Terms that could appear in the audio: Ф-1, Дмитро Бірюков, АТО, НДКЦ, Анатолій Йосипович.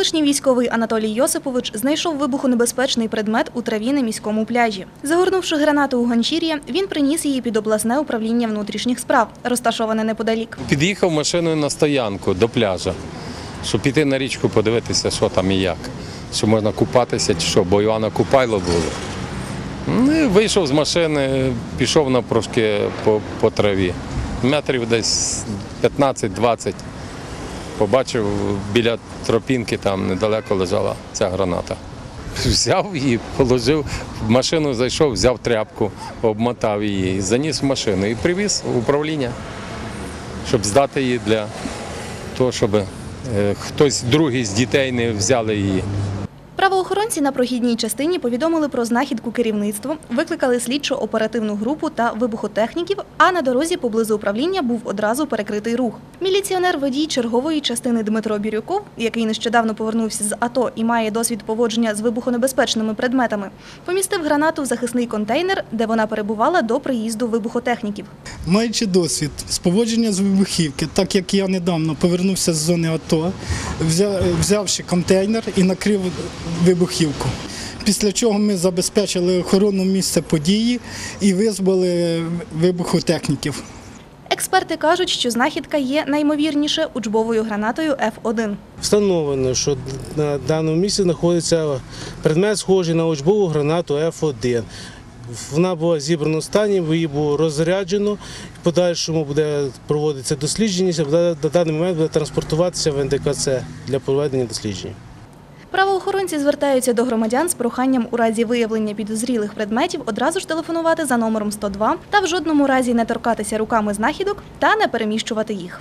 Колишній військовий Анатолій Йосипович знайшов вибухонебезпечний предмет у траві на міському пляжі. Загорнувши гранату у Ганчир'я, він приніс її під обласне управління внутрішніх справ, розташоване неподалік. Під'їхав машиною на стоянку до пляжа, щоб піти на річку подивитися, що там і як, що можна купатися чи що, бо Івана Купайло було. І вийшов з машини, пішов на прошки по траві, метрів десь 15-20. Побачив, біля тропінки там недалеко лежала ця граната. Взяв її, положив, в машину зайшов, взяв тряпку, обмотав її, заніс в машину і привіз в управління, щоб здати її для того, щоб хтось другий з дітей не взяли її. Правоохоронці на прохідній частині повідомили про знахідку керівництву, викликали слідчо-оперативну групу та вибухотехніків, а на дорозі поблизу управління був одразу перекритий рух. Міліціонер-водій чергової частини Дмитро Бірюков, який нещодавно повернувся з АТО і має досвід поводження з вибухонебезпечними предметами, помістив гранату в захисний контейнер, де вона перебувала до приїзду вибухотехніків. Маючи досвід з поводження з вибухівки, так як я недавно повернувся з зони АТО, взявши контейнер і накрив вибухівку. Після чого ми забезпечили охорону місця події і визвали вибухотехніків. Експерти кажуть, що знахідка є наймовірніше учбовою гранатою Ф-1. Встановлено, що на даному місці знаходиться предмет, схожий на учбову гранату Ф-1. Вона була зібрана в стані, її було розряджено, в подальшому буде проводитися дослідження, на даний момент буде транспортуватися в НДКЦ для проведення досліджень. Правоохоронці звертаються до громадян з проханням у разі виявлення підозрілих предметів одразу ж телефонувати за номером 102 та в жодному разі не торкатися руками знахідок та не переміщувати їх.